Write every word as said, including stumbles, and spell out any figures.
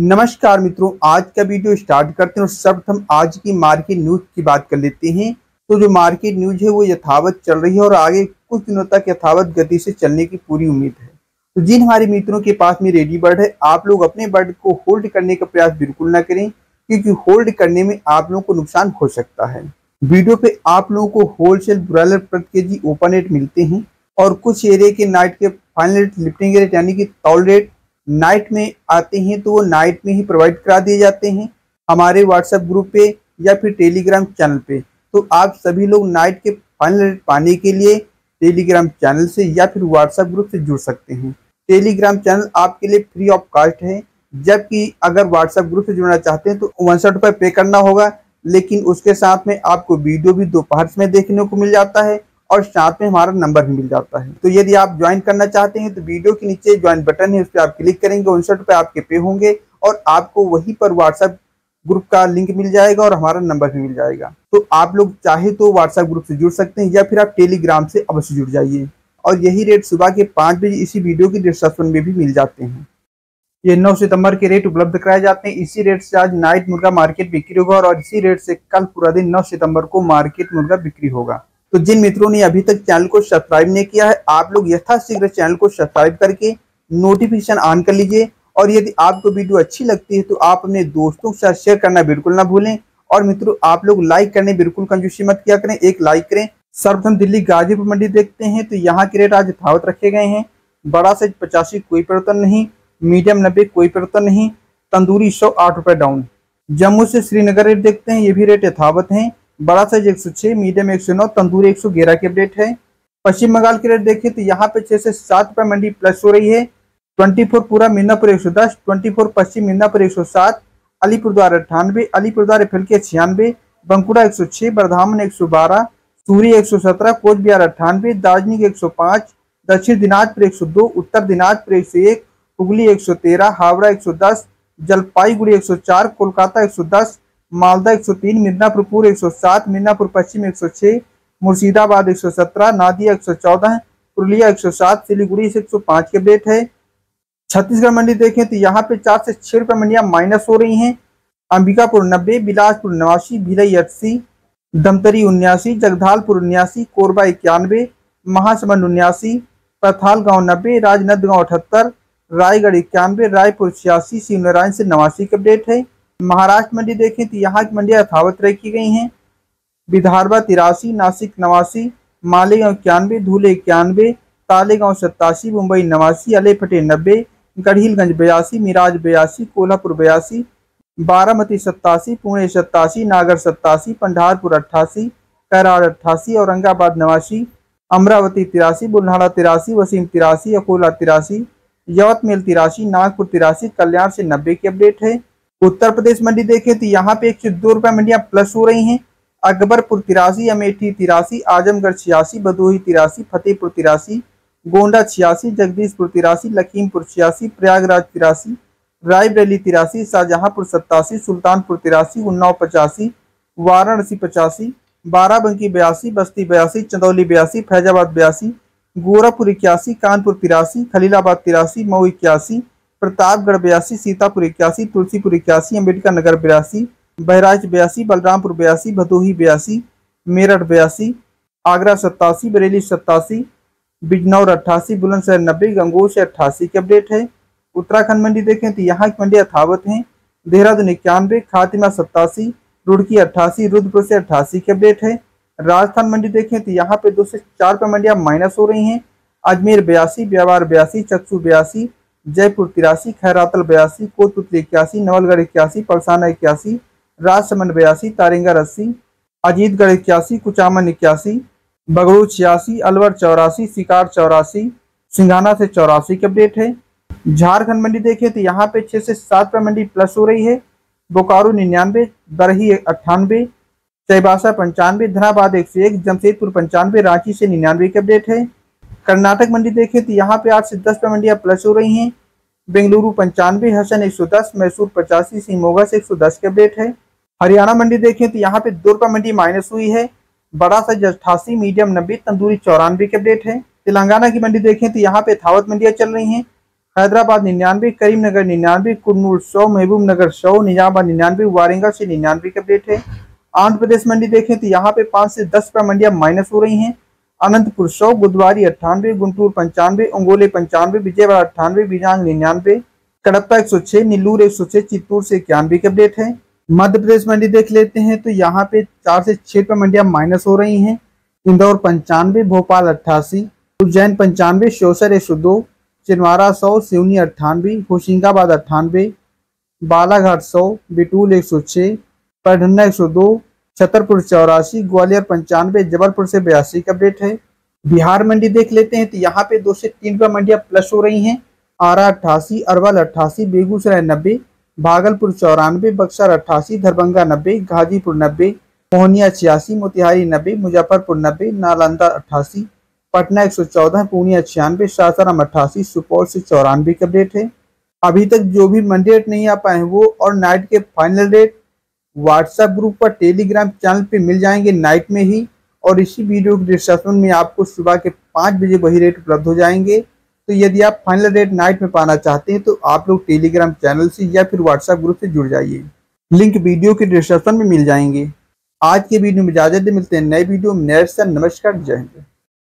नमस्कार मित्रों, आज का वीडियो स्टार्ट करते हैं और सर्वप्रथम आज की मार्केट न्यूज की बात कर लेते हैं। तो जो मार्केट न्यूज है वो यथावत चल रही है और आगे कुछ दिनों तक यथावत गति से चलने की पूरी उम्मीद है। तो जिन हमारे मित्रों के पास में रेडी बर्ड है, आप लोग अपने बर्ड को होल्ड करने का प्रयास बिल्कुल ना करें, क्योंकि होल्ड करने में आप लोगों को नुकसान हो सकता है। वीडियो पे आप लोगों को होलसेल ब्रॉयलर प्रति के जी ओपन रेट मिलते हैं और कुछ एरिया के नाइट के फाइनल रेट, लिफ्टिंग रेट यानी कि तौल रेट नाइट में आते हैं तो वो नाइट में ही प्रोवाइड करा दिए जाते हैं हमारे व्हाट्सएप ग्रुप पे या फिर टेलीग्राम चैनल पे। तो आप सभी लोग नाइट के फाइनल रेट पाने के लिए टेलीग्राम चैनल से या फिर व्हाट्सएप ग्रुप से जुड़ सकते हैं। टेलीग्राम चैनल आपके लिए फ्री ऑफ कास्ट है, जबकि अगर व्हाट्सएप ग्रुप से जुड़ना चाहते हैं तो उनसठ रुपये पे करना होगा, लेकिन उसके साथ में आपको वीडियो भी दोपहर में देखने को मिल जाता है और साथ में हमारा नंबर भी मिल जाता है। तो यदि आप ज्वाइन करना चाहते हैं तो वीडियो के नीचे ज्वाइन बटन है, उस पर आप क्लिक करेंगे, उनसठ रुपये आपके पे होंगे और आपको वहीं पर व्हाट्सएप ग्रुप का लिंक मिल जाएगा और हमारा नंबर भी मिल जाएगा। तो आप लोग चाहे तो व्हाट्सएप ग्रुप से जुड़ सकते हैं या फिर आप टेलीग्राम से अवश्य जुड़ जाइए। और यही रेट सुबह के पाँच बजे इसी वीडियो की डिस्क्रिप्शन में भी मिल जाते हैं। ये नौ सितंबर के रेट उपलब्ध कराए जाते हैं। इसी रेट से आज नाइट मुर्गा मार्केट बिक्री होगा और इसी रेट से कल पूरा दिन नौ सितंबर को मार्केट मुर्गा बिक्री होगा। तो जिन मित्रों ने अभी तक चैनल को सब्सक्राइब नहीं किया है, आप लोग यथाशीघ्र चैनल को सब्सक्राइब करके नोटिफिकेशन ऑन कर लीजिए। और यदि आपको वीडियो अच्छी लगती है तो आप अपने दोस्तों के साथ शेयर करना बिल्कुल ना भूलें। और मित्रों, आप लोग लाइक करने बिल्कुल कंजूसी मत किया करें, एक लाइक करें। सर्वप्रथम दिल्ली गाजीपुर मंडी देखते हैं तो यहाँ के रेट आज यथावत रखे गए हैं। बड़ा साइज पचासी कोई परिवर्तन नहीं, मीडियम नब्बे कोई परिवर्तन नहीं, तंदूरी सौ आठ रुपये डाउन। जम्मू से श्रीनगर रेट देखते हैं, ये भी रेट यथावत हैं। बड़ा साइज एक सौ छह, मीडियम एक सौ नौ, तंदूरी एक सौ ग्यारह के अपडेट है। पश्चिम बंगाल के रेट देखें तो यहाँ पे छः से सात रुपये मंडी प्लस हो रही है। चौबीस पूरा मिदनापुर एक सौ दस, चौबीस पश्चिम मिदनापुर एक सौ सात, अलीपुरद्वार अट्ठानवे, अलीपुरद्वार एफएलके छियानवे, बंकुड़ा एक सौ छह, बर्धामन एक सौ बारह, सूरी एक सौ सत्रह, कोच बिहार अट्ठानवे, दार्जिलिंग एक सौ पाँच, दक्षिण दिनाजपुर एक सौ दो, उत्तर दिनाजपुर एक सौ एक, हुगली एक सौ तेरह, हावड़ा एक सौ दस, जलपाईगुड़ी एक सौ चार, कोलकाता एक सौ दस, मालदा एक सौ तीन, मिदनापुर पूर्व एक सौ सात, मिदनापुर पश्चिम एक सौ छह, मुर्शिदाबाद एक सौ सत्रह, नादिया एक सौ चौदह, पुरुलिया एक सौ सात, सिलीगुड़ी एक सौ पाँच के अपडेट है। छत्तीसगढ़ मंडी देखें तो यहाँ पे चार से छः रुपये मंडियाँ माइनस हो रही हैं। अंबिकापुर नब्बे, बिलासपुर नवासी, भिलई अस्सी, धमतरी उन्यासी, जगदालपुर उन्यासी, कोरबा इक्यानवे, महासमंद उन्यासी, पथालगांव नब्बे, राजनांदगांव अठहत्तर, रायगढ़ इक्यानवे, रायपुर छियासी, शिवनारायण से नवासी के अपडेट है। महाराष्ट्र मंडी देखें तो यहाँ की मंडियाँ यथावत रखी गई हैं। विधारवा तिरासी, नासिक नवासी, मालेगांव इक्यानवे, धूले इक्यानवे, तालेगांव सत्तासी, मुंबई नवासी, अलेफटे नब्बे, गढ़ीलगंज बयासी, मिराज बयासी, कोल्हापुर बयासी, बारामती सत्तासी, पुणे सत्तासी, नागर सत्तासी, पंढारपुर अट्ठासी, कराड़ अट्ठासी, औरंगाबाद नवासी, अमरावती तिरासी, बुल्ढाना तिरासी, वसीम तिरासी, अकोला तिरासी, यवतमाल तिरासी, नागपुर तिरासी, कल्याण से नब्बे की अपडेट है। उत्तर प्रदेश मंडी देखें तो यहाँ पे एक सौ दो रुपये मंडियाँ प्लस हो रही हैं। अकबरपुर तिरासी, अमेठी तिरासी, आजमगढ़ छियासी, भदोही तिरासी, फतेहपुर तिरासी, गोंडा छियासी, जगदीशपुर तिरासी, लखीमपुर छियासी, प्रयागराज तिरासी, रायबरेली तिरासी, शाहजहाँपुर सत्तासी, सुल्तानपुर तिरासी, उन्नाव पचासी, वाराणसी पचासी, बाराबंकी बयासी, बस्ती बयासी, चंदौली बयासी, फैजाबाद बयासी, गोरखपुर इक्यासी, कानपुर तिरासी, खलीलाबाद तिरासी, मऊ इक्यासी, प्रतापगढ़ बयासी, सीतापुर इक्यासी, तुलसीपुर इक्यासी, अम्बेडकर नगर बयासी, बहराइच बयासी, बलरामपुर बयासी, भदोही बयासी, मेरठ बयासी, आगरा सत्तासी, बरेली सत्तासी, बिजनौर अट्ठासी, बुलंदशहर नब्बे, गंगोह से अट्ठासी के अपडेट है। उत्तराखंड मंडी देखें तो यहाँ की मंडियाँ यथावत हैं। देहरादून इक्यानवे, खातिमा सत्तासी, रुड़की अट्ठासी, रुद्रपुर से अट्ठासी के अपडेट है। राजस्थान मंडी देखें तो यहाँ पे दो से चार रुपये मंडियाँ माइनस हो रही हैं। अजमेर बयासी, ब्यावर बयासी, चक्सू बयासी, जयपुर तिरासी, खैरातल बयासी, कोतपुतली इक्यासी, नवलगढ़ इक्यासी, पलसाना इक्यासी, राजसमंद बयासी, तारिंगा अस्सी, अजीतगढ़ इक्यासी, कुचामन इक्यासी, बगड़ू छियासी, अलवर चौरासी, शिकार चौरासी, सिंघाना से चौरासी के अपडेट है। झारखंड मंडी देखें तो यहाँ पे छः से सात रुपये मंडी प्लस हो रही है। बोकारो निन्यानवे, बरही अट्ठानवे, चाईबासा पंचानवे, धनाबाद एक सौ एक, जमशेदपुर पंचानवे, रांची से निन्यानवे के अपडेट है। कर्नाटक मंडी देखें तो यहाँ पे आठ से दस रुपये मंडियाँ प्लस हो रही हैं। बेंगलुरु पंचानवे, हसन एक सौ दस, मैसूर पचासी, सिमोगा से एक सौ दस के अपडेट है। हरियाणा मंडी देखें तो यहाँ पे दो रुपये मंडी माइनस हुई है। बड़ा साइज अट्ठासी, मीडियम नब्बे, तंदूरी चौरानवे के अपडेट है। तेलंगाना की मंडी देखें तो यहाँ पे यथावत मंडियाँ चल रही हैं। हैदराबाद निन्यानवे, करीमनगर निन्यानवे, कुरनूल सौ, महबूब नगर सौ, निजामाबाद निन्यानवे, वारंगा से निन्यानवे के अपडेट है। आंध्र प्रदेश मंडी देखें तो यहाँ पे पाँच से दस रुपये मंडियाँ माइनस हो रही हैं। अनंतपुर सौ, बुधवारी अट्ठानवे, गुंटूर पंचानवे, अंगोले पंचानवे, विजयवाड़ा अट्ठानवे, बीजांग निन्यानवे, कड़प्पा एक सौ छह, नीलूर एक सौ छह, चित्तूर से इक्यानवे के अपडेट है। मध्य प्रदेश मंडी देख लेते हैं तो यहाँ पे चार से छः रुपये मंडियाँ माइनस हो रही हैं। इंदौर पंचानवे, भोपाल अट्ठासी, उज्जैन पंचानवे, शोसर एक सौ दो, चिनवारा सौ, सिवनी अट्ठानवे, होशिंगाबाद अट्ठानवे, बालाघाट सौ, बिटूल एक सौ छः, पढ़ना एक सौ दो, छतरपुर चौरासी, ग्वालियर पंचानवे, जबलपुर से बयासी का अपडेट है। बिहार मंडी देख लेते हैं तो यहाँ पे दो से तीन रुपये मंडियाँ प्लस हो रही हैं। आरा अट्ठासी, अरवल अट्ठासी, बेगूसराय नब्बे, भागलपुर चौरानवे, बक्सर अट्ठासी, दरभंगा नब्बे, गाजीपुर नब्बे, मोहनिया छियासी, मोतिहारी नब्बे, मुजफ्फरपुर नब्बे, नालंदा अट्ठासी, पटना एक सौ चौदह, पूर्णिया छियानवे, सासाराम अट्ठासी, सुपौल से चौरानवे का अपडेट है। अभी तक जो भी मंडी रेट नहीं आ पाए हैं वो और नाइट के फाइनल रेट व्हाट्सएप ग्रुप पर, टेलीग्राम चैनल पे मिल जाएंगे नाइट में ही, और इसी वीडियो के डिस्क्रिप्शन में आपको सुबह के पाँच बजे वही रेट उपलब्ध हो जाएंगे। तो यदि आप फाइनल रेट नाइट में पाना चाहते हैं तो आप लोग टेलीग्राम चैनल से या फिर व्हाट्सएप ग्रुप से जुड़ जाइए, लिंक वीडियो के डिस्क्रिप्शन में मिल जाएंगे। आज के वीडियो में इजाजत, मिलते हैं नए वीडियो में। नमस्कार, जय हिंद।